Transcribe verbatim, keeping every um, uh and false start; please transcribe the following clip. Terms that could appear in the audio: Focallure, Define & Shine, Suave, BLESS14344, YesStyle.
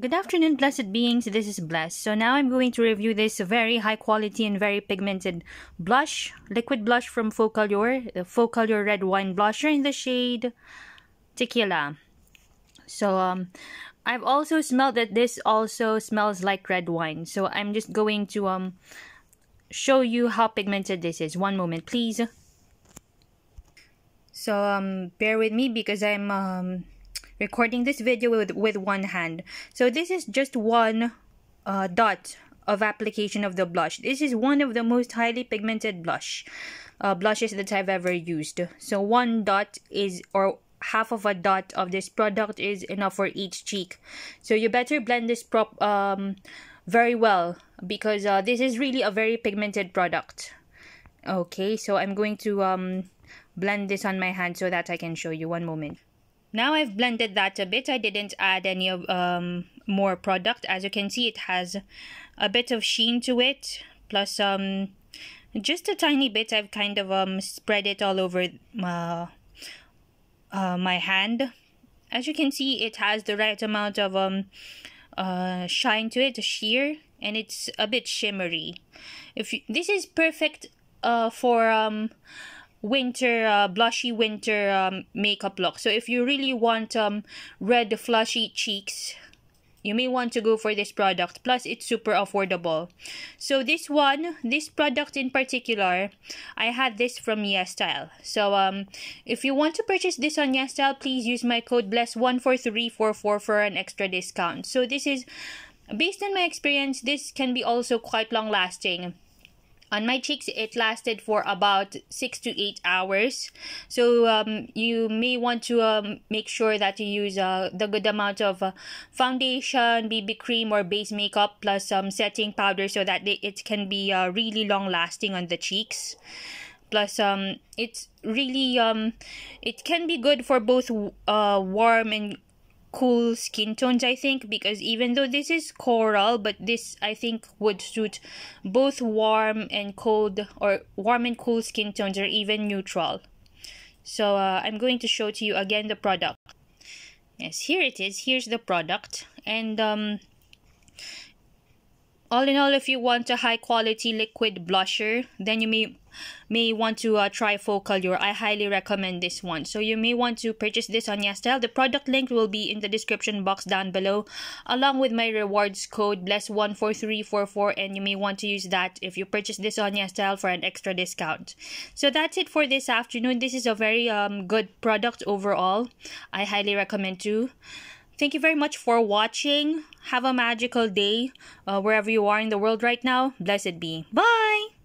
Good afternoon, blessed beings. This is Bless. So now I'm going to review this very high quality and very pigmented blush, liquid blush from Focallure, the Focallure Red Wine Blusher in the shade Tequila. So um, I've also smelled that this also smells like red wine. So I'm just going to um show you how pigmented this is. One moment, please. So um, bear with me because I'm um. recording this video with, with one hand. So this is just one uh, dot of application of the blush. This is one of the most highly pigmented blush uh, blushes that I've ever used. So one dot is, or half of a dot of this product is enough for each cheek. So you better blend this prop um, very well because uh, this is really a very pigmented product. Okay, so I'm going to um, blend this on my hand so that I can show you. One moment. Now I've blended that a bit. I didn't add any of um, more product. As you can see, it has a bit of sheen to it, plus um, just a tiny bit. I've kind of um, spread it all over uh, uh, my hand. As you can see, it has the right amount of um, uh, shine to it, sheer, and it's a bit shimmery. If you, this is perfect uh, for um, winter uh, blushy winter um, makeup look. So if you really want um red flushy cheeks, you may want to go for this product. Plus it's super affordable. So this one, this product in particular, I had this from YesStyle. So um if you want to purchase this on YesStyle, please use my code bless one four three four four for an extra discount. So this is based on my experience. This can be also quite long lasting. On my cheeks, it lasted for about six to eight hours. So um, you may want to um, make sure that you use uh, the good amount of uh, foundation, B B cream, or base makeup, plus some um, setting powder so that they, it can be uh, really long lasting on the cheeks. Plus, um, it's really um, it can be good for both uh, warm and cool skin tones, I think, because even though this is coral, but this I think would suit both warm and cold, or warm and cool skin tones, or even neutral. So uh, I'm going to show to you again the product. Yes, here it is. Here's the product. And um, all in all, if you want a high quality liquid blusher, then you may may want to uh, try Focallure. I highly recommend this one. So you may want to purchase this on YesStyle. The product link will be in the description box down below, along with my rewards code bless one four three four four, and you may want to use that if you purchase this on YesStyle for an extra discount. So that's it for this afternoon. This is a very um, good product overall. I highly recommend too. Thank you very much for watching. Have a magical day uh, wherever you are in the world right now. Blessed be. Bye!